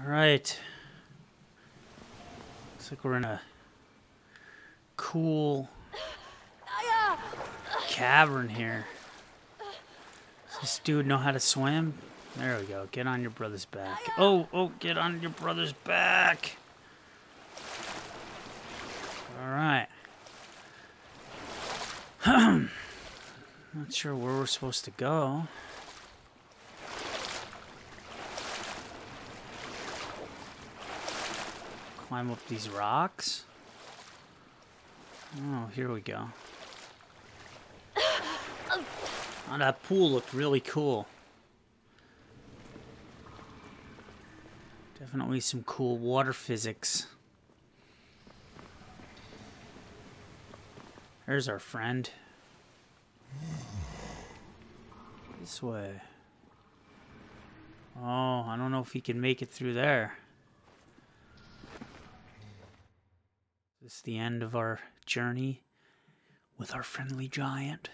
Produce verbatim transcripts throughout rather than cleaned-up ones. All right. Looks like we're in a cool cavern here. Does this dude know how to swim? There we go. Get on your brother's back. Oh, oh, get on your brother's back. All right. Not sure where we're supposed to go. Climb up these rocks. Oh, here we go. Oh, that pool looked really cool. Definitely some cool water physics. There's our friend. This way. Oh, I don't know if he can make it through there. This is the end of our journey with our friendly giant.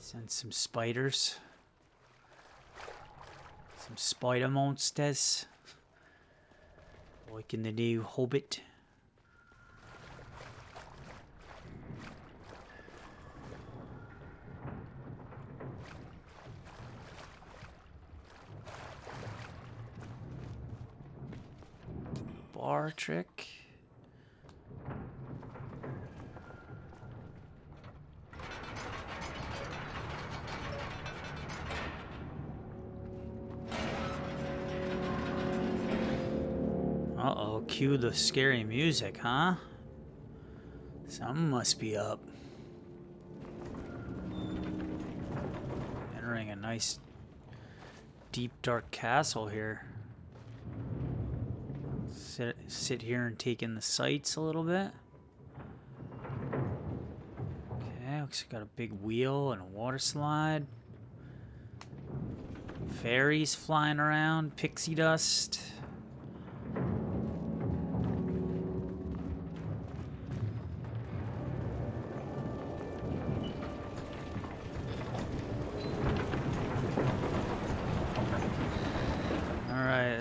Send some spiders. Some spider monsters. Like in the new Hobbit. Bar trick. Uh-oh, cue the scary music, huh? Something must be up. Entering a nice, deep, dark castle here. Sit, sit here and take in the sights a little bit. Okay, looks like got a big wheel and a water slide. Fairies flying around, pixie dust.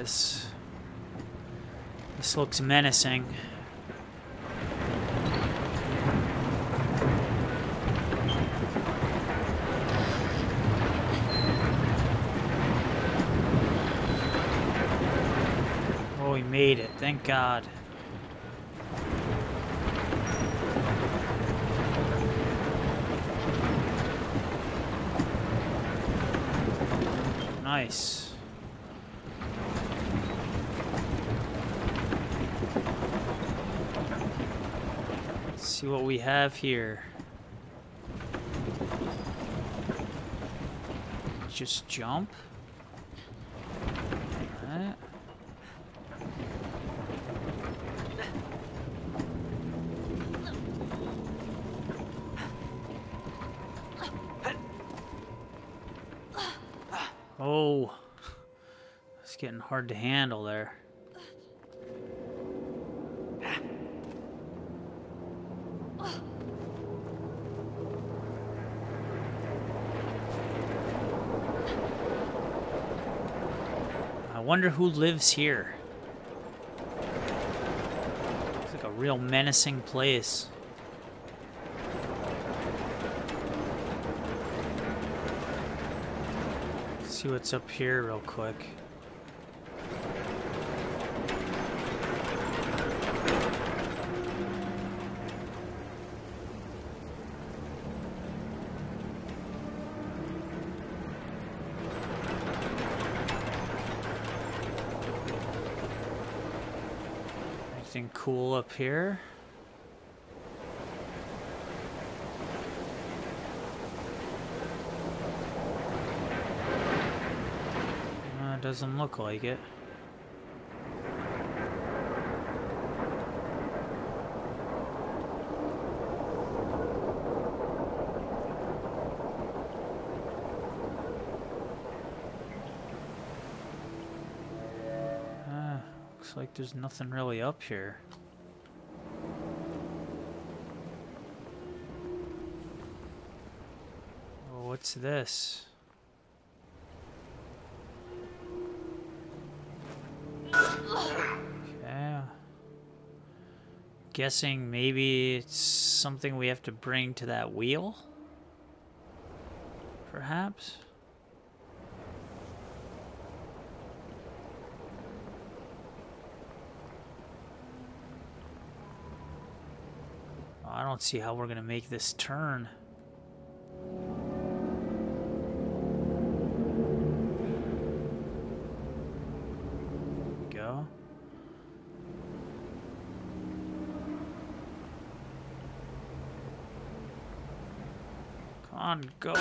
This, this looks menacing. Oh, we made it. Thank God. Nice. See what we have here. Just jump. All right. Oh, it's getting hard to handle there. I wonder who lives here. It's like a real menacing place. Let's see what's up here real quick. Anything cool up here? Uh, doesn't look like it. Looks like there's nothing really up here. What's this? Okay. Guessing maybe it's something we have to bring to that wheel? Perhaps? I don't see how we're gonna make this turn. Go. Come on, go.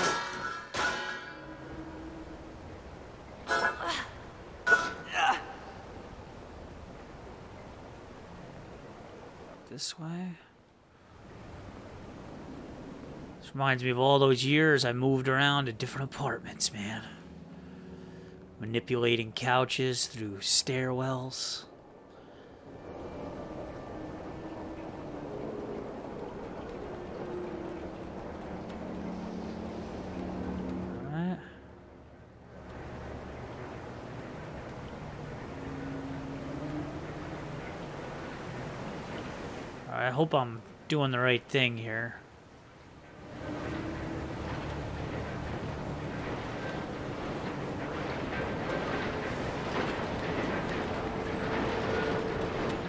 This way. Reminds me of all those years I moved around to different apartments, man. Manipulating couches through stairwells. All right. All right, I hope I'm doing the right thing here.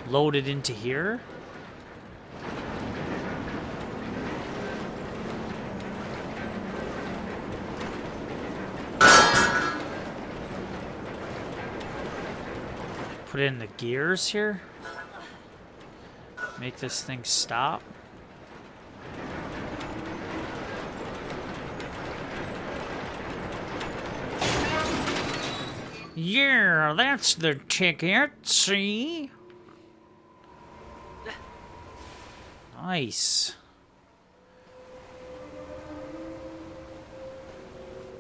Loaded into here. Put in the gears here. Make this thing stop. Yeah, that's the ticket, see? Nice.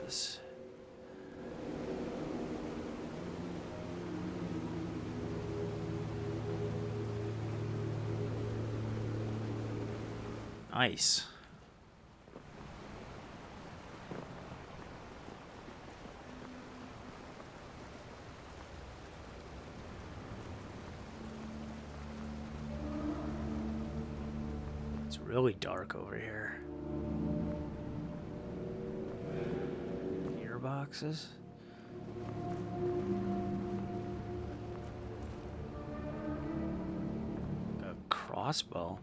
This. Nice. Really dark over here. Gearboxes. A crossbow.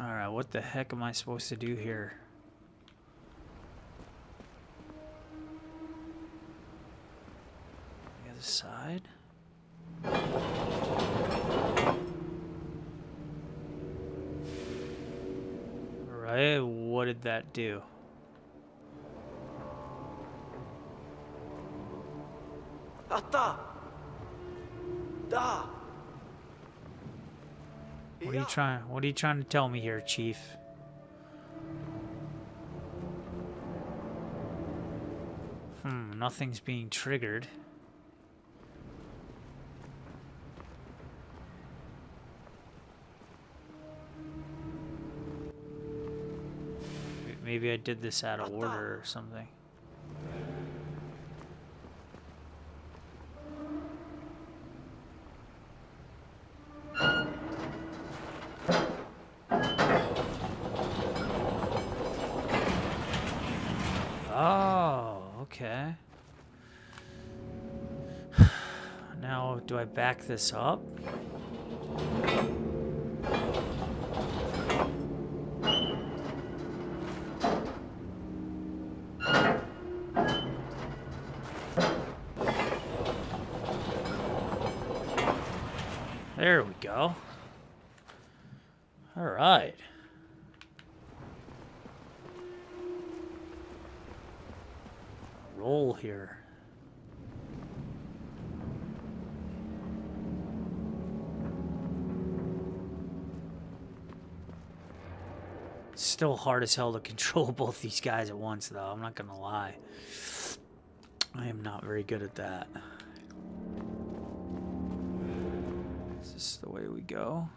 Alright, what the heck am I supposed to do here? The other side? What did that do? What are you trying? What are you trying to tell me here, Chief? Hmm, nothing's being triggered. Maybe I did this out of order or something. Oh, okay. Now, do I back this up? There we go. All right. Roll here. It's still hard as hell to control both these guys at once, though. I'm not gonna lie. I am not very good at that. Is this the way we go?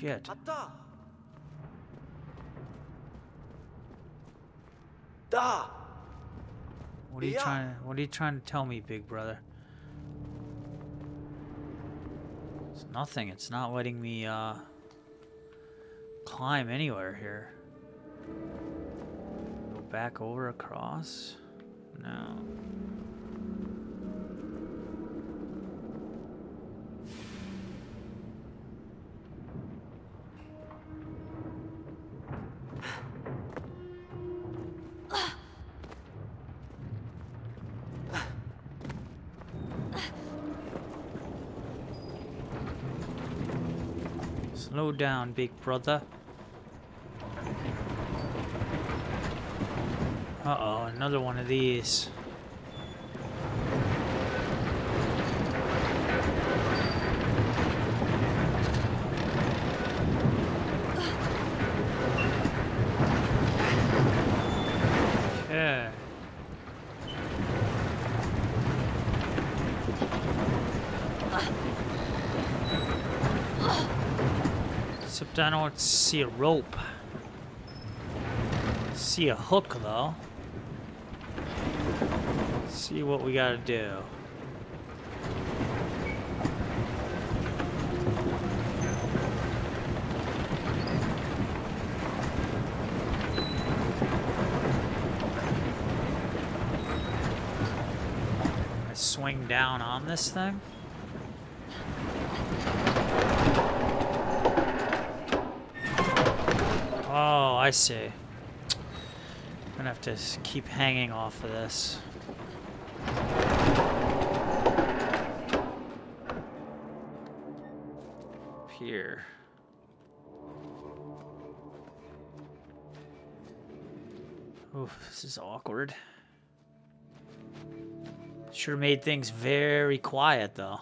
shit. What are you trying? What are you trying to tell me, big brother? It's nothing. It's not letting me uh, climb anywhere here. Go back over across? No. Slow down, big brother. Uh-oh, another one of these. Okay. Except I don't see a rope. See a hook though. See what we gotta do. I swing down on this thing. Oh, I see. I'm gonna have to keep hanging off of this. Here. Oh, this is awkward. Sure made things very quiet though.